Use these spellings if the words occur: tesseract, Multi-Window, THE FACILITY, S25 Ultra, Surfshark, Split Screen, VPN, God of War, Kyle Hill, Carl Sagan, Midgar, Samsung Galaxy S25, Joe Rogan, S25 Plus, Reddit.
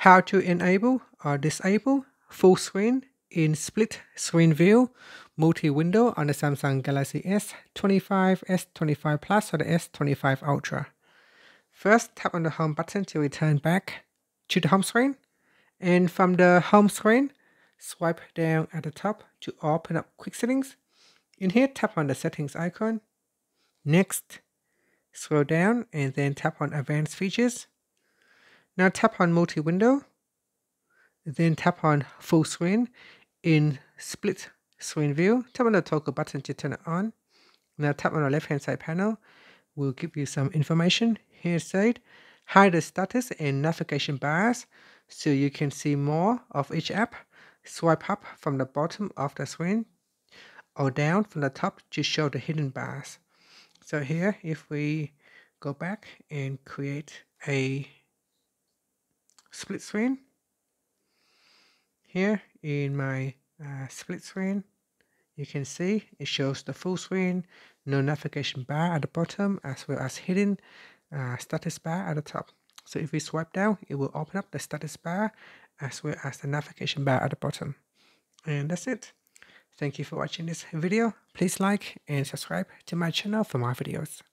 how to enable or disable full screen in split screen view multi-window on the Samsung Galaxy S25, S25 Plus or the S25 Ultra. First, tap on the home button to return back to the home screen, and from the home screen, swipe down at the top to open up quick settings. In here, tap on the settings icon. Next, scroll down and then tap on advanced features. Now tap on multi-window, then tap on full screen in split screen view. Tap on the toggle button to turn it on. Now tap on the left hand side panel, will give you some information. Here it says hide the status and navigation bars so you can see more of each app. Swipe up from the bottom of the screen or down from the top to show the hidden bars. So here, if we go back and create a split screen, here in my split screen, you can see it shows the full screen, no navigation bar at the bottom, as well as hidden status bar at the top. So if we swipe down, it will open up the status bar as well as the navigation bar at the bottom. And that's it. Thank you for watching this video. Please like and subscribe to my channel for more videos.